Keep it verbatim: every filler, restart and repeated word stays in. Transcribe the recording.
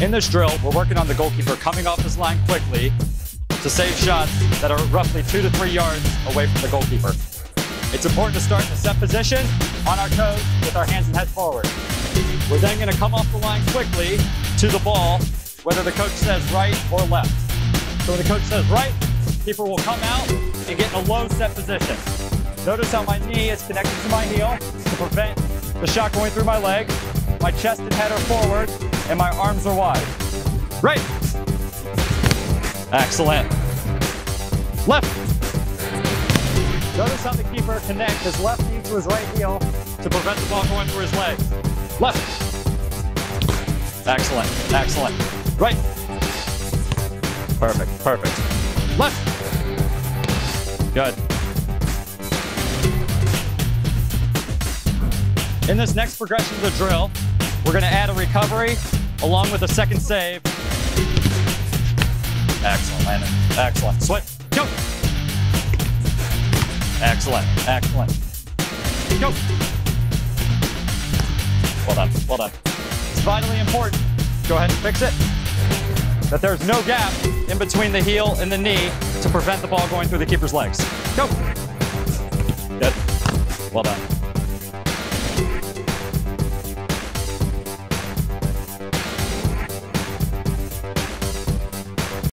In this drill, we're working on the goalkeeper coming off his line quickly to save shots that are roughly two to three yards away from the goalkeeper. It's important to start in a set position on our toes with our hands and head forward. We're then going to come off the line quickly to the ball, whether the coach says right or left. So when the coach says right, the keeper will come out and get in a low set position. Notice how my knee is connected to my heel to prevent the shot going through my leg. My chest and head are forward, and my arms are wide. Right. Excellent. Left. Notice how the keeper connects his left knee to his right heel to prevent the ball going through his legs. Left. Excellent. Excellent. Right. Perfect. Perfect. Left. Good. In this next progression of the drill, we're going to add a recovery along with a second save. Excellent, Landon. Excellent. Switch. Go. Excellent. Excellent. Go. Well done. Well done. It's vitally important. Go ahead and fix it. That there's no gap in between the heel and the knee to prevent the ball going through the keeper's legs. Go. Good. Well done.